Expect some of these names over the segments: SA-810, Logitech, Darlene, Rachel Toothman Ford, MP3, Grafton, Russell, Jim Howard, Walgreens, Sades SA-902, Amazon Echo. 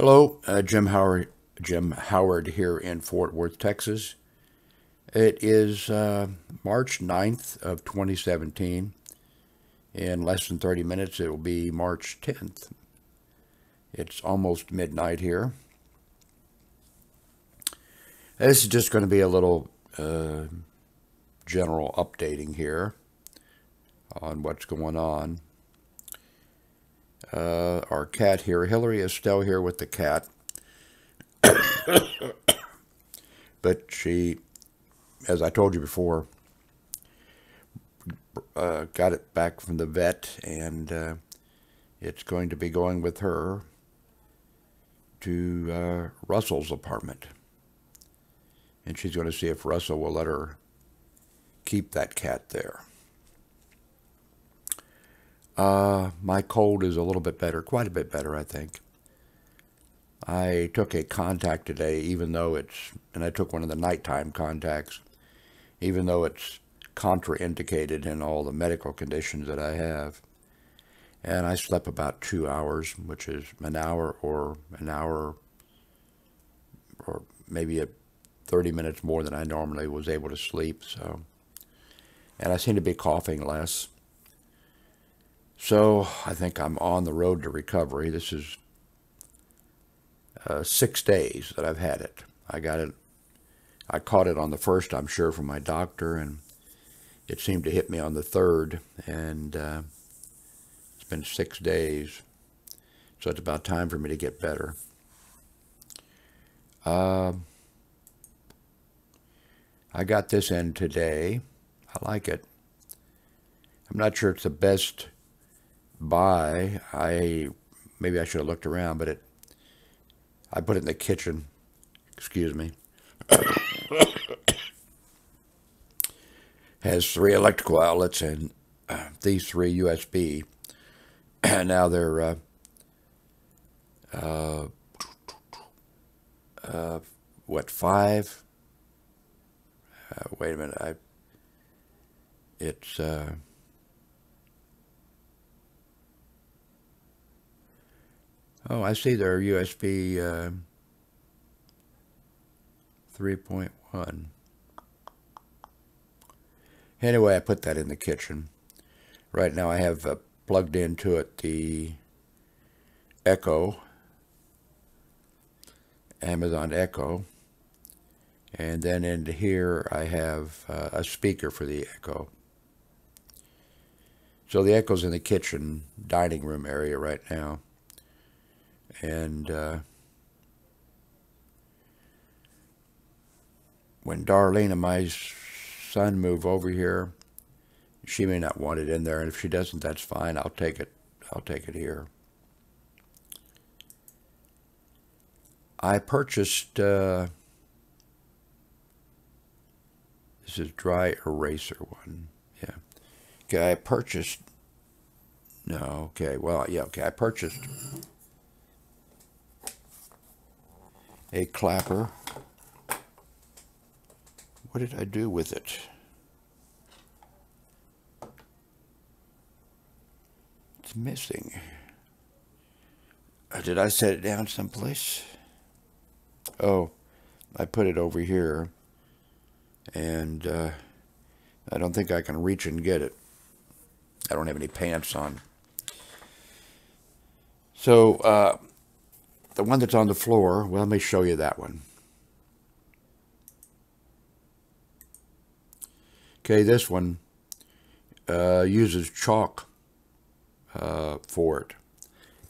Hello, Jim Howard here in Fort Worth, Texas. It is March 9th of 2017. In less than 30 minutes, it will be March 10th. It's almost midnight here. This is just going to be a little general updating here on what's going on. Our cat here, Hillary, is still here with the cat, but she, as I told you before, got it back from the vet, and it's going to be going with her to Russell's apartment, and she's going to see if Russell will let her keep that cat there. My cold is a little bit better, quite a bit better, I think. I took a contact today, even though it's, and I took one of the nighttime contacts, even though it's contraindicated in all the medical conditions that I have. And I slept about 2 hours, which is an hour or maybe 30 minutes more than I normally was able to sleep. So, and I seem to be coughing less. So I think I'm on the road to recovery. This is 6 days that I've had it. I caught it on the first, I'm sure, from my doctor, and it seemed to hit me on the third, and it's been 6 days. So it's about time for me to get better. I got this in today. I like it. I'm not sure it's the best buy. Maybe I should have looked around, but I put it in the kitchen. Excuse me. Has 3 electrical outlets and these 3 USB. And now they're 5? Wait a minute. It's 3.1. Anyway, I put that in the kitchen. Right now I have plugged into it the Echo, Amazon Echo. And then into here I have a speaker for the Echo. So the Echo's in the kitchen, dining room area right now. And when Darlene and my son move over here, she may not want it in there, and if she doesn't, that's fine. I'll take it here. I purchased this is dry eraser one. Yeah. Okay, I purchased no, okay, well yeah, okay, I purchased a clapper. What did I do with it? It's missing. Did I set it down someplace? Oh, I put it over here, and I don't think I can reach and get it. I don't have any pants on. So, the one that's on the floor, well, let me show you that one. Okay, this one uses chalk for it.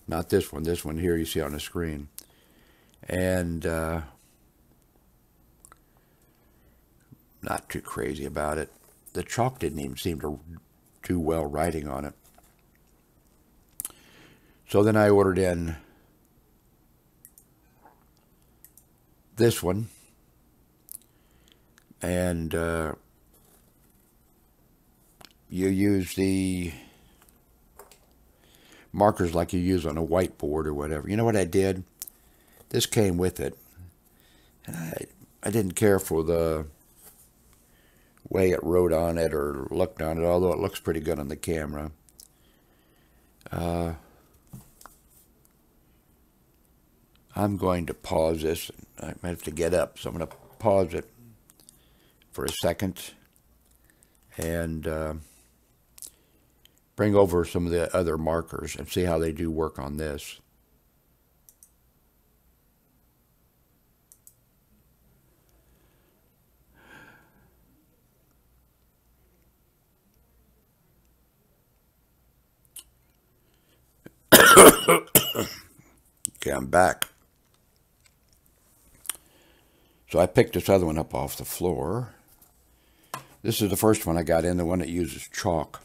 Not this one. This one here you see on the screen. And not too crazy about it. The chalk didn't even seem to do well writing on it. So then I ordered in this one, and you use the markers like you use on a whiteboard or whatever. You know what I did? This came with it, and I didn't care for the way it wrote on it or looked on it, although it looks pretty good on the camera. I'm going to pause this. I might have to get up, so I'm going to pause it for a second and bring over some of the other markers and see how they do work on this. Okay, I'm back. So I picked this other one up off the floor. This is the first one I got in, the one that uses chalk.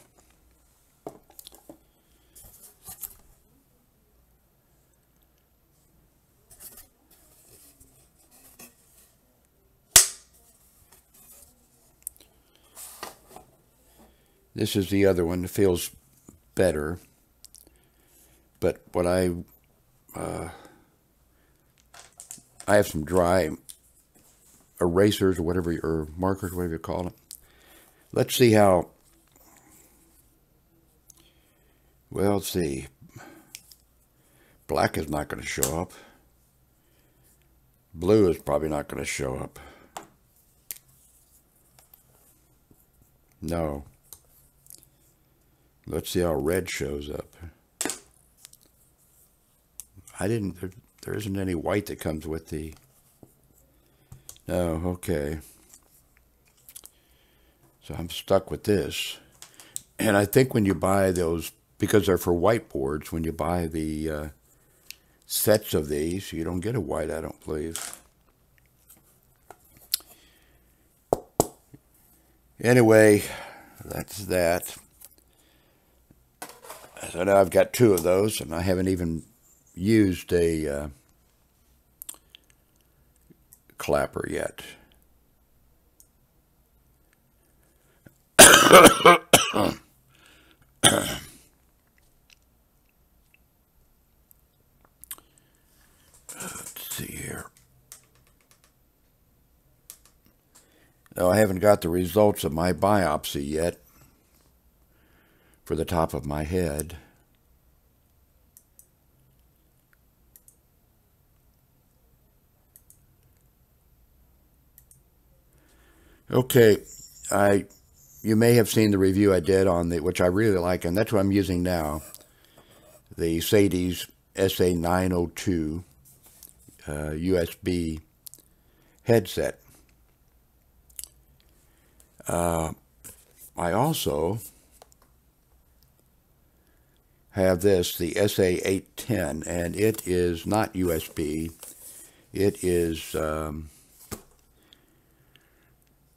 This is the other one that feels better. But what I have some dry erasers or whatever, or markers, whatever you call it. Let's see how, well, let's see. Black is not going to show up. Blue is probably not going to show up. No. Let's see how red shows up. I didn't, there isn't any white that comes with the, no, okay. So I'm stuck with this. And I think when you buy those, because they're for whiteboards, when you buy the sets of these, you don't get a white, I don't believe. Anyway, that's that. So now I've got two of those, and I haven't even used a clapper yet. Let's see here. No, I haven't got the results of my biopsy yet for the top of my head. Okay, you may have seen the review I did on the, which I really like, and that's what I'm using now, the Sades SA-902 USB headset. I also have this, the SA-810, and it is not USB. It is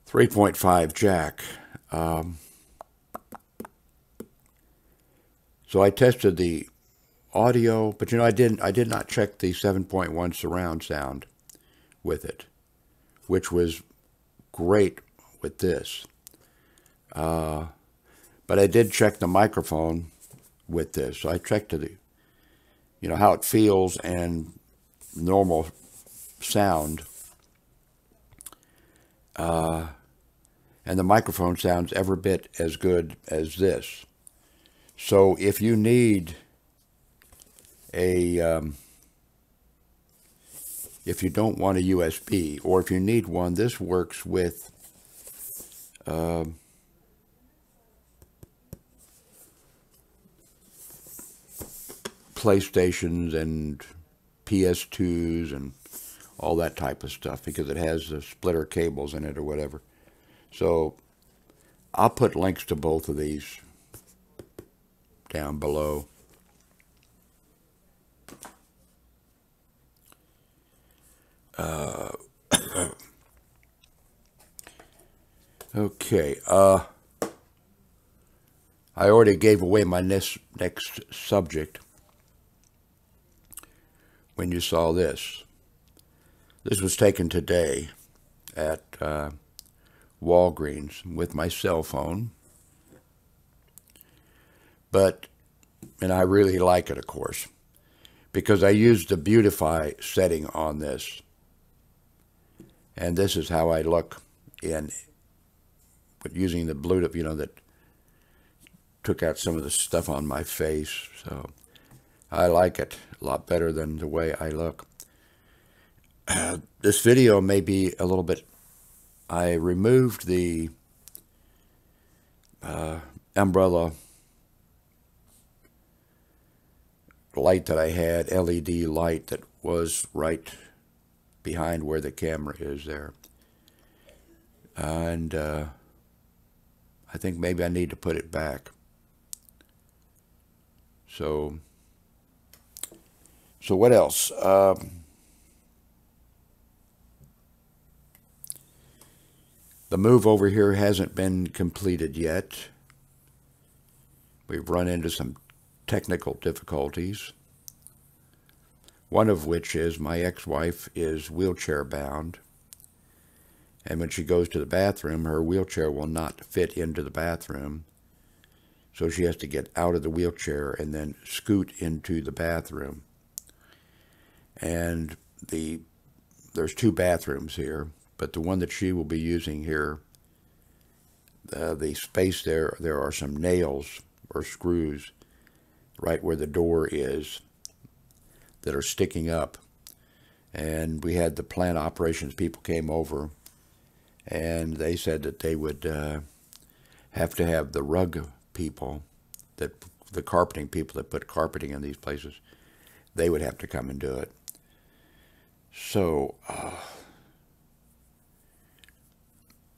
3.5 jack. So I tested the audio, but you know, I did not check the 7.1 surround sound with it, which was great with this. But I did check the microphone with this. So I checked the, you know, how it feels and normal sound. And the microphone sounds every bit as good as this. So if you need a, if you don't want a USB, or if you need one, this works with, PlayStations and PS2s and all that type of stuff, because it has the splitter cables in it or whatever. So I'll put links to both of these down below. Okay. I already gave away my next subject when you saw this. This was taken today at Walgreens with my cell phone, and I really like it, of course, because I used the beautify setting on this, and this is how I look in, but using the Bluetooth, you know, that took out some of the stuff on my face, so I like it a lot better than the way I look. This video may be a little bit, I removed the umbrella light that I had, LED light that was right behind where the camera is there. And I think maybe I need to put it back. So what else? The move over here hasn't been completed yet. We've run into some technical difficulties, one of which is my ex-wife is wheelchair bound, and when she goes to the bathroom, her wheelchair will not fit into the bathroom, so she has to get out of the wheelchair and then scoot into the bathroom. And there's two bathrooms here, but the one that she will be using here, the space there are some nails or screws right where the door is that are sticking up. And we had the plant operations people came over, and they said that they would have to have the rug people, that the carpeting people that put carpeting in these places, they would have to come and do it. So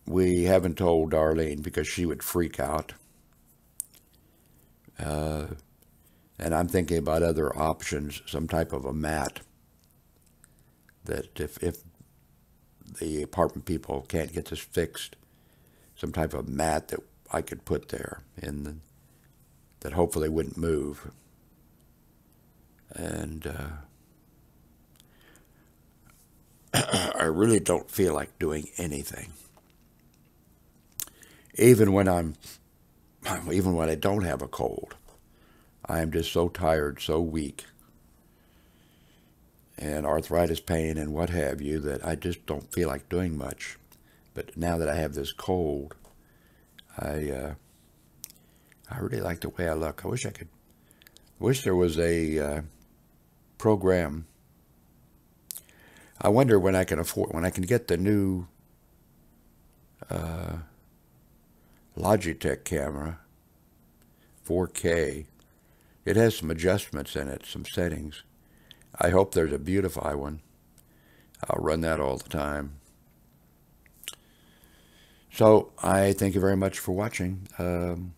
we haven't told Darlene because she would freak out. And I'm thinking about other options, some type of a mat, that if the apartment people can't get this fixed, some type of mat that I could put there and that hopefully wouldn't move. And I really don't feel like doing anything. Even when I don't have a cold, I am just so tired, so weak, and arthritis pain and what have you, that I just don't feel like doing much. But now that I have this cold, I really like the way I look. I wish there was a program. I wonder when I can get the new Logitech camera, 4K. It has some adjustments in it, some settings. I hope there's a Beautify one. I'll run that all the time. So I thank you very much for watching.